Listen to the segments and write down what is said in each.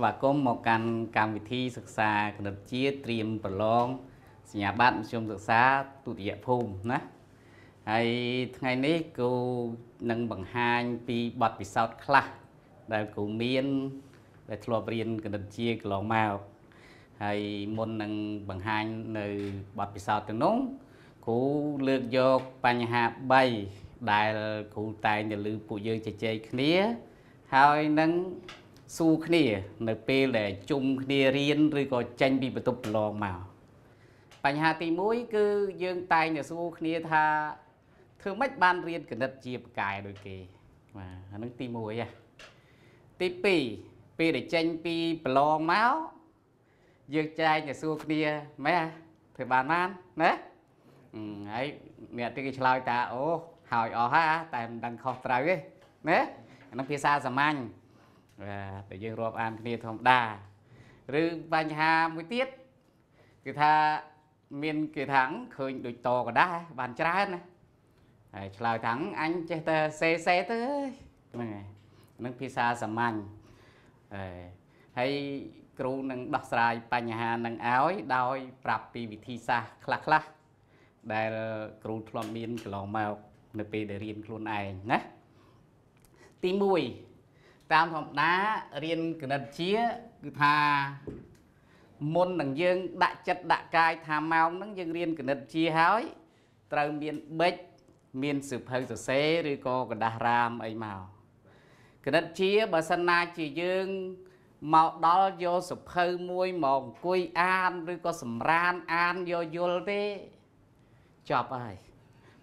và công một căn cam vị thi sực xa đợt chia triềm bờ long nhà bạn trong sực xa tụt địa phùng nè hay ngày nay cô nâng bằng hai pi bật bị sao khla đại cô miên đại thua riêng đợt chia lò màu hay môn nâng bằng hai nơi bật bị sao từ nóng cô lược vô bàn hạ bay đại cô tài nhà lư phụ dương chơi chơi khía hai nâng xu khía nơi pe là chung khía riêng rồi có tranh bị bật tục lò màuปัญหาตีมุ้ยคือยืงตายเนี่ยสู้คณีธาเธอไม่บ้านเรียนกันนัดจีบกายโดยเกย์มาอันนั้นตีมุ้ยอ่ะตีปีปีเด็กเจนปีปลองเมาส์ยืงใจเนี่ยสู้คณีไหมอ่ะเธอบ้านมันนะไอเนี่ยตีกิจลอยตาโอ้หอยอ๋อฮะแต่ดังคอตรายเลยนะนักพิซซ่าสมัญแต่ยืงรวบอันคณีธรรมดาหรือปัญหามุ้ยเตี้ยคือธาmiền kỳ thắng khởi đội to cả đá bàn trái này, lại thắng anh chơi tơ xe tới, nâng pizza sầm mặn, hay kêu nâng bắp xay pan nhà nâng áo đôi bắp bì vị sa khla khla, đại kêu thon miền lò mèo nửa bì để riêng kêu này nhé, tím mùi, tam thòng đá riêng cái nền chia cứ tha môn nâng dương đại chất đại cai tham mau nâng dương riêng cái nền chi hói từ miền bắc miền sụp hơi sụp xé rồi co cái đà ram ấy màu cái nền chi bà san na chỉ dương màu đó vô sụp hơi môi mòn cui an rồi co sầm ran an vô vô thế chọp ơi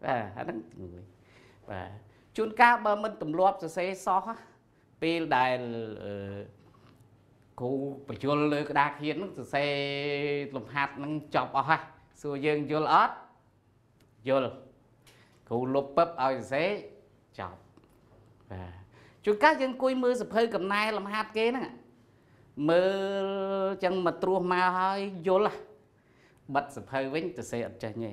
đang người và chôn cá ba mình tầm lọp sổ xe xó pin đài cô phải vô lơ cái đa khiến nó xe lồng hạt nó chọc ao ha xua dương vô ớt vô cô lốp bắp ao xe chọc và chúng các dân cùi mưa sập hơi cầm nai làm hạt kia nè mưa chân mà trua mà hơi vô là bật sập hơi với từ xe ở trên nhẹ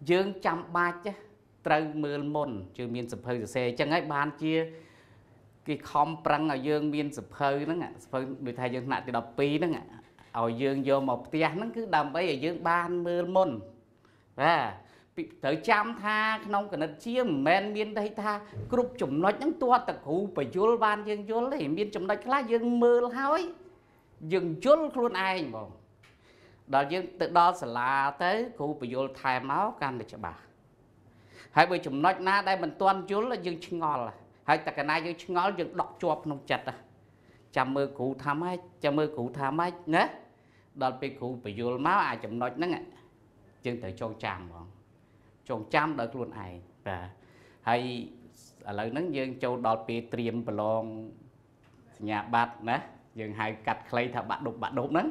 dương trăm ba chứ trâu mưa mồn trường miền sập hơi sơ sài chẳng ấy ban chia cái khom prang ở dương miền sập hơi đó ngạ người thầy dương nạt từ đập pí đó ngạ ở dương vô một tia nó cứ đầm bấy ở dương ban mưa môn và tới trăm tha nông cái nó chia men miền đây tha group chủng nói những tua tật hù phải vô ban dương vô lấy miền chủng nói lá dương mưa hói dương chốn luôn ai mà đó dương tự đó là tới hù phải vô thay máu can để cho bà hai bữa chủng nói na đây mình toàn chốn là dương chinh ngon là hay tất cả này dương chừng ngó dương đọc chuột nông chặt à chăm mơ cụ tham ấy chăm mơ cụ tham ấy nhé đợt bị cụ bị vô máu ai chậm nói nắng ạ chừng tới tròn chạm bọn tròn chạm đợt luôn ai và hay lời nắng dương châu đợt bị triềm bờ lon nhà bạt nhé dương hay cắt clay thà bạt đục nắng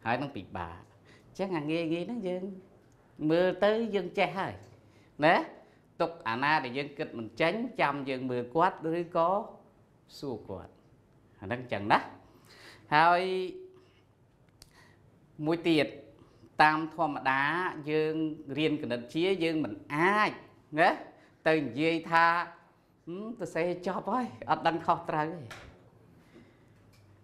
hay đang bị bà chắc là nghề nghề nó dừng mưa tới dừng che hơi nè tục ana để dân kịch mình tránh chăm dân mưa quát đối có xua quạt đang chẳng đó thôi Mùi tiệt tam thua mà đá dương riêng cái nền chia dương mình ai nhé từ dây tha tôi sẽ cho bói ở đằng khâu trời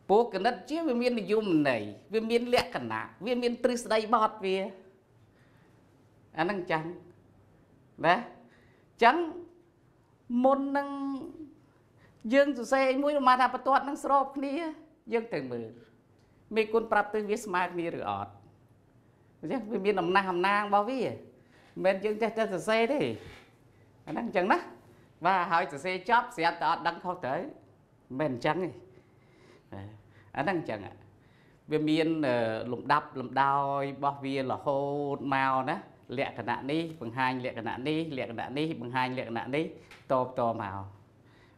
bố cái nền chia viên miên dùng này viên miên lẹ cả nã viên miên trứ đầy bọt về anh đang trắng đấy trắng môn năng dương tôi sẽ mũi mà đạp tuột năng srop kia dương từ mười mấy con prap từ viết smart kia rồi ọt vì miền Nam Nam Nam bao vĩ miền chúng ta sẽ xe đấy đang chẳng đó và hỏi xe chóp xe tọt đang khâu tới miền trắng này đang chẳng ạ vì miền lụm đập lụm đôi bao vĩ là hô màu đó lẹ cả nạn đi bằng hai lẹ cả nạn đi lẹ cả nạn đi bằng hai lẹ cả nạn đi to to màu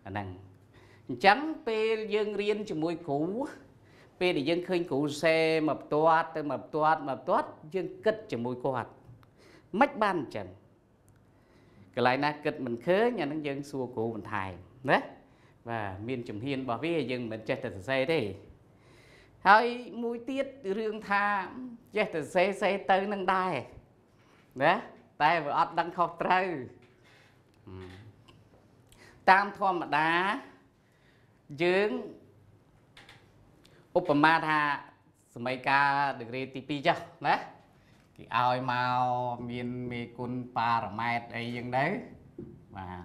đang trắng pe dương riêng chỉ mùi cũ bây để dân khơi cụ xe mập toát tới mập toát dân cất cho mùi quạt mách ban trần cái lại na cất mình khơi nhà nông dân xua cụ mình thải đấy và miền trùng hiên bảo với dân mình chạy từ xe đấy thôi mùi tiết riêng tha chạy từ xe xe tới nâng đai đấy tay vừa ọt đang khóc trời tam thoa mà đá dân Úp mà tha mấy ca được rê tí pi chứ đấy cái ao màu miền miền côn pa rồi mai đây dừng đấy và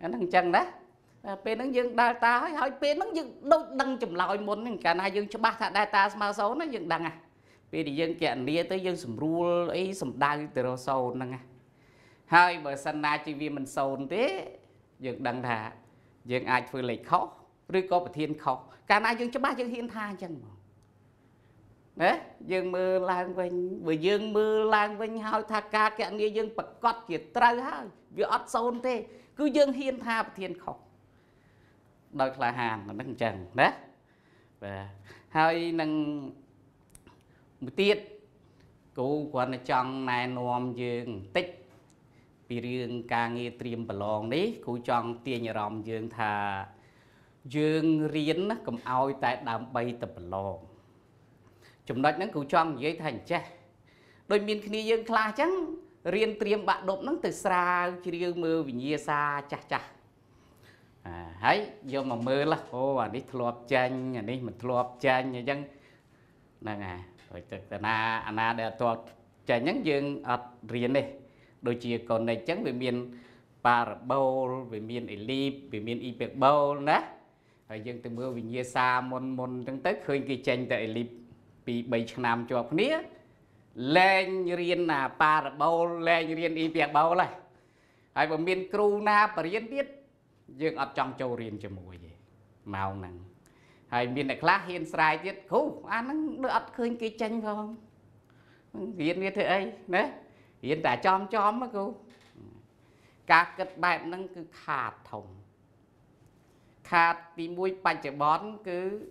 năng chẳng đó, bèo năng dừng đa ta hỏi bèo năng dừng đâu đằng chấm lòi muốn cả này dừng cho ba thằng đa ta xem mà sao nó dừng đằng à, bèo để dừng cái này tới dừng sầm rùa ấy sầm đai từ đầu sâu năng à. Hai bờ sân na chỉ vì mình sồn thế, dừng đằng thả, dừng ai phơi lệ khóc, rồi có bờ thiên khóc, cả na dừng cho ba dừng hiên tha chẳng mà, đấy, dừng mưa lang vinh, bờ dừng mưa lang vinh hao tha ca cái anh dừng bật cọt kiệt trâu ha, vì ót sồn thế, cứ dừng hiên tha bờ thiên khóc, đôi là hàng là năng chẳng đấy, và hai năng một tiết, cú quan là chọn này nuông dừng tích. Vì riêng ca nghe tìm bà lòng đấy, cô chọn tiền nhà rộng dương thà dương riêng cũng ôi tại đám bay tập bà lòng. Chúng nói nâng cô chọn dưới thành chá. Đôi mình khi dương khá chăng, riêng tìm bạn độm nâng từ xa, chứ riêng mơ vì nhé xa chá chá. Hãy, vô mà mơ là, ô anh ấy thua hợp chanh, anh ấy mà thua hợp chanh nha chăng. Nâng à, hồi tức là anh ấy đã thua hợp chanh nhắn dương ọt riêng đi. Đôi chìa còn này chẳng về miền Parabol, về miền Elip, về miền Iperbol đó. Hồi dân từ mưa về như xa môn môn tăng tức khơi cái chanh tại Elip bị bầy chẳng nằm cho học nế. Lên riêng là Parabol, lên riêng Iperbol này. Hồi về miền Kruna, bà riêng biết dân ọt trong châu riêng cho mùa gì. Màu nặng. Hồi miền này khá hiên sài tiết. Khúc, anh nó ọt khơi cái chanh không? Riêng như thế ấy, đấy. Hiện tại chom á cô các kịch bản năng cứ khạt thòng khạt thì mũi bạch chè bón cứ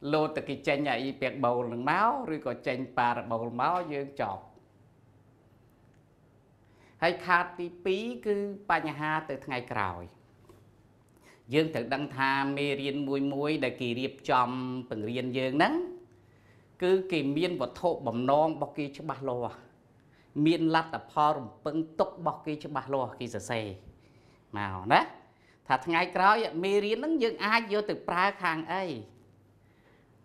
lột từ cái chanh này bẹt bầu lưng máu rồi có chanh pa bầu máu dương chọc hay khạt thì pí cứ pa nhà ha từ ngày cày dương thực đăng tham mê riêng mũi mũi để kỳ điệp chom từng riêng dương nắng cứ kỳ miên vật thộ bầm non bọc kia cho ba lô miền lát tập hòn bưng tốc bọc kia cho bà lo kia giờ xây màu đó thật ngày cày mì riêng nó dừng ai vô từ pra hàng ấy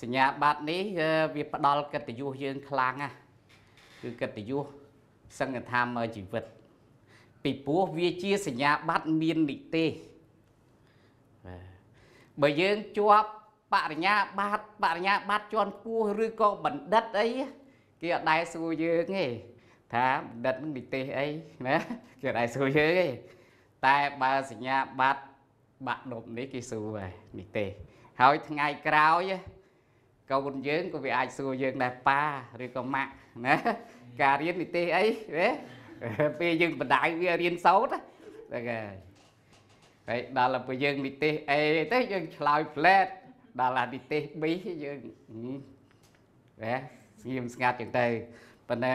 สัญญาบัตรนี้วิปดอลกติยุยืนคลางอ่ะคือกติยุสังเกตทำจิตวิทย์ปีปัววิจิสัญญาบัตรมีนดิเตเบยยืนจวบปะญาบัตรปะญาบัตรจวนปัวหรือก็บันดัดไอ้เกี่ยได้สูยืนไงถ้าดัดมันดิเตไอ้นะเกี่ยได้สูยืนไงแต่บาสัญญาบัตรบัตรดมนี้กี่สูไปดิเตเฮ้ยทั้งไงกล่าวยังก็บุญยืนก็ไปอาศัยยืนได้ป้าหรือก็มะนะการเรียนนี่เตะไอ้เนี่ยไปยืนบันไดไปเรียนเสาท์นะแต่ไงไอ้ดาราไปยืนนี่เตะไอ้เตะยืนลอยแผลดารานี่เตะบี้ยืนเนี่ยเงียบสงัดอย่างใดปัญหา